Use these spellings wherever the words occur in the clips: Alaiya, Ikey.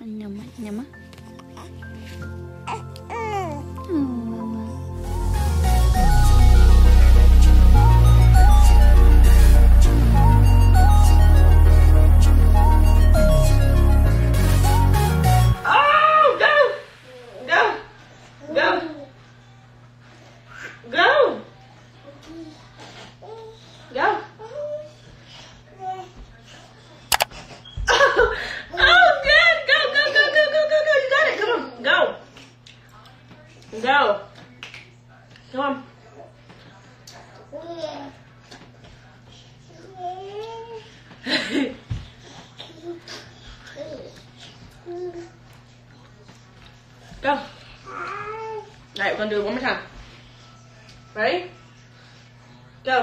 Nhama. Go. Come on. Go. All right, we're going to do it one more time. Ready? Go. Go.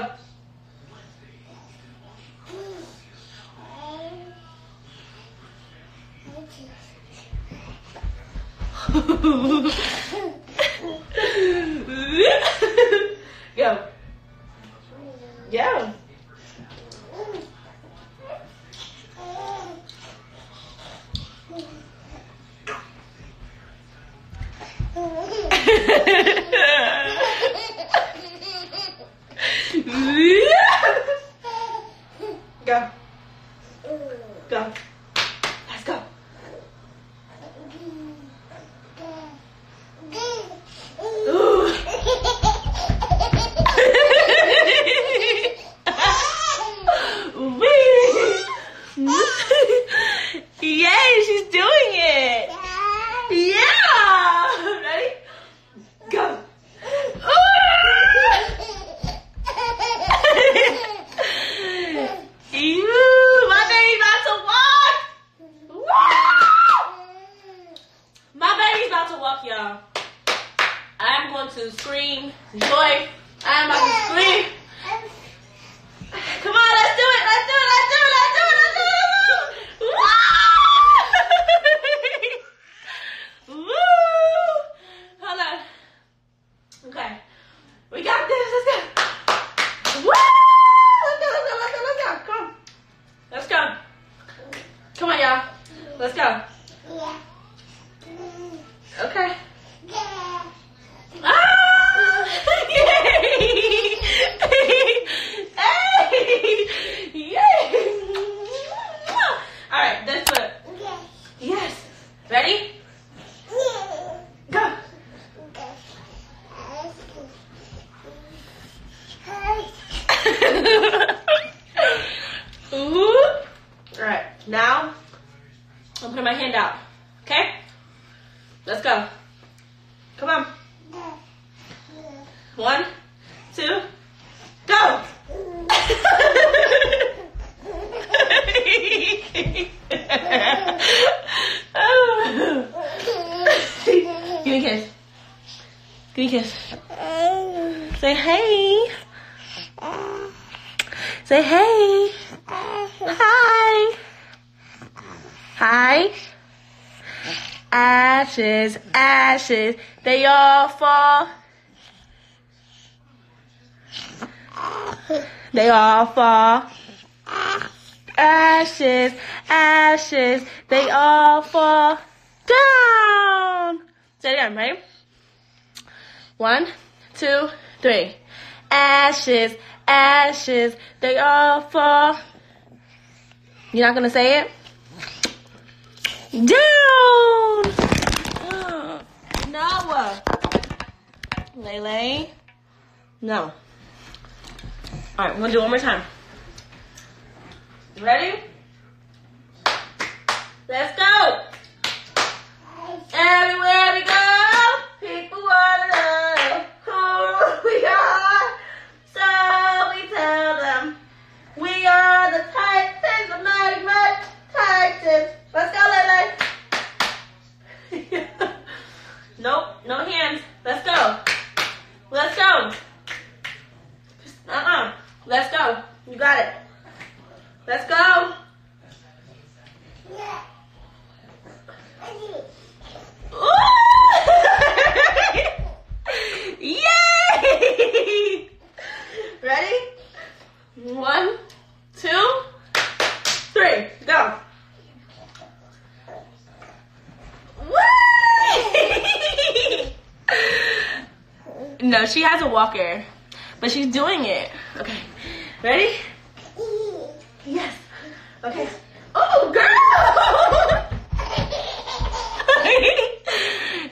Go. Go. Go. Let's go. Y'all, I'm going to scream joy. I'm about to scream. Come on, let's do it. Let's do it. Let's do it. Let's do it. Let's do it. Woo! Woo! Hold on. Okay, we got this. Let's go. Woo! Let's go. Let's go. Let's go. Let's go. Come on. Let's go. Come on, y'all. Let's go. Yeah. Okay. Yeah. Ah! Yay! Hey! Yay! All right, this foot. Yes. Ready? Go. Ooh. All right. Now, I'm putting my hand out. Okay? Let's go. Come on. 1, 2, go. Give me a kiss. Give me a kiss. Say hey. Say hey. Hi. Hi. Ashes, ashes, they all fall. They all fall. Ashes, ashes, they all fall down. Say it again, ready? 1, 2, 3. Ashes, ashes, they all fall. You're not gonna say it? Down! No! Lele? No. Alright, we're gonna do it one more time. Ready? Let's go! Everywhere we go, people wanna know who we are. So we tell them we are the Titans of Mighty Much Titans. Let's go, Lele. Nope, no hands. Let's go. Let's go. Let's go. You got it. Let's go. No, she has a walker, but she's doing it. Okay, ready? Yes. Okay. Oh, girl!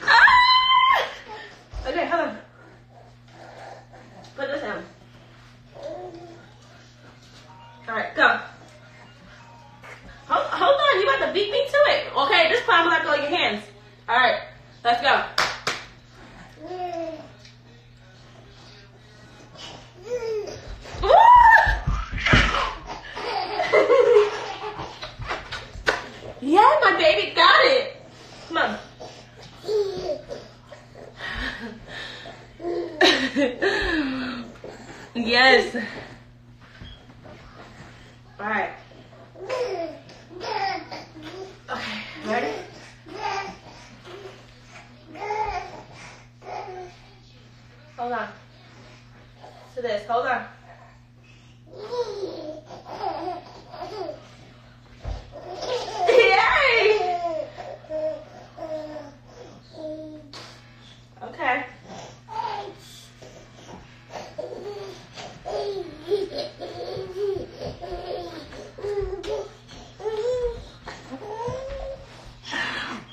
Ah! Okay, hold on. Put this down. All right, go. Hold on, you about to beat me to it. Okay, this time I'm gonna go with your hands. All right, let's go. Yeah, my baby got it. Come on. Yes. All right. Okay, ready? Hold on to this. Hold on.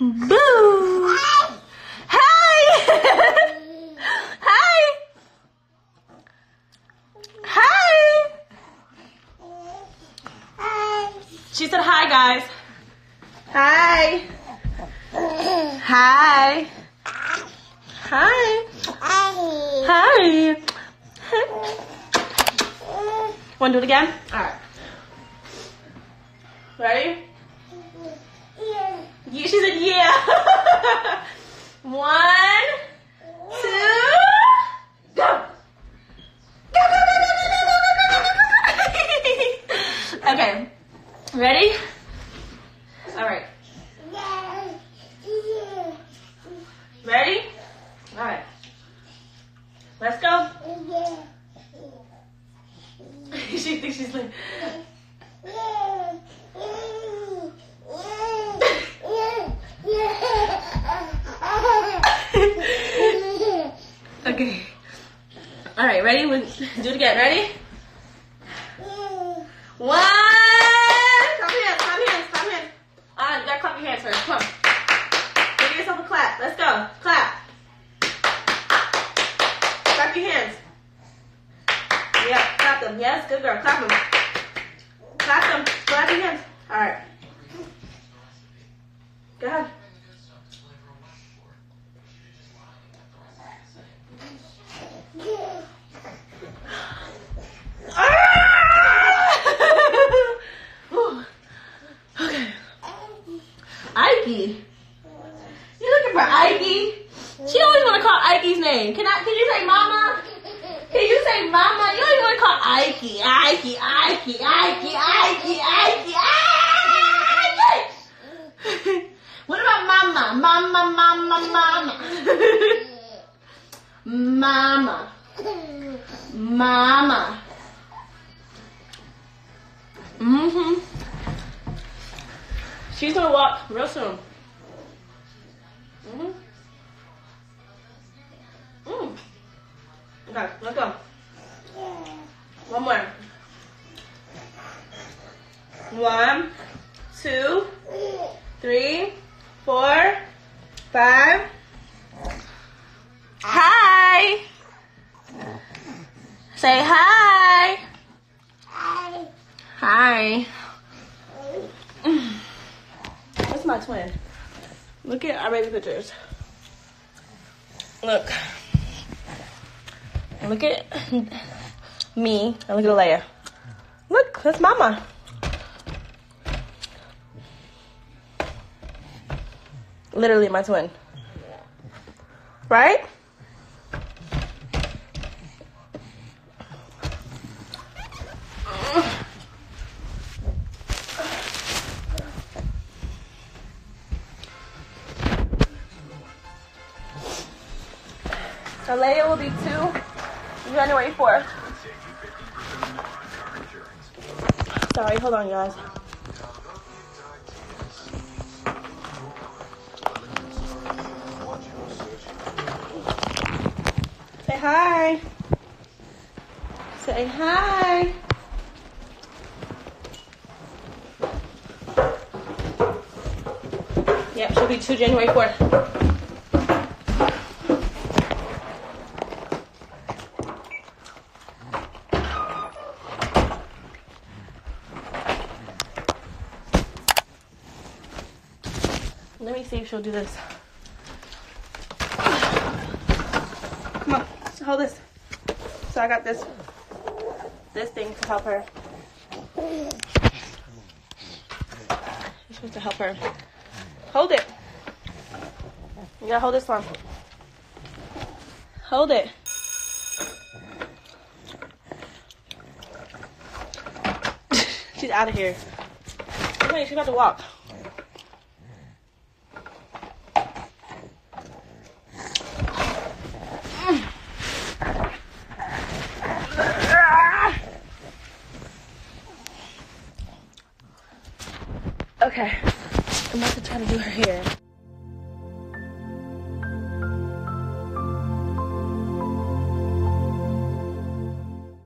Boo! Hi! Hi! Hi! She said hi, guys. Hi. Hi. Hi. Hi. Wanna do it again? All right. Ready? She said, yeah. 1, 2, go. Go, go, go, go, go, go, go, go, go, go. Okay. Ready? All right. Ready? All right. Let's go. She thinks she's like... Okay. All right, ready? We'll do it again. Ready? 1. Clap your hands, clap your hands, clap your hands. All right, you gotta clap your hands first. Come on. Give yourself a clap. Let's go. Clap. Clap your hands. Yeah, clap them. Yes, good girl. Clap them. Clap them. Clap your hands. All right. Go ahead. Okay. Ikey. You looking for Ikey? She always wanna call Ikey's name. Can you say mama? Can you say mama? You always wanna call Ikey. Ikey, Ikey, Ikey, Ikey, Ikey, Ikey. What about mama? Mama, mama, mama. Mama. Mama. Mhm. She's gonna walk real soon. Mhm. Mm. Okay, let's go. One more. 1, 2, 3, 4, 5. Hi. Say hi. Hi. Hi. That's my twin. Look at our baby pictures. Look. Look at me and look at Alaiya. Look, that's mama. Literally my twin. Right? Alaiya will be 2 January 4th. Sorry, hold on, guys. Say hi. Say hi. Yep, she'll be 2 January 4th. Let me see if she'll do this. Come on, hold this. So I got this thing to help her. You're supposed to help her. Hold it. You gotta hold this one. Hold it. She's out of here. Okay, she's about to walk. Okay, I'm about to try to do her hair.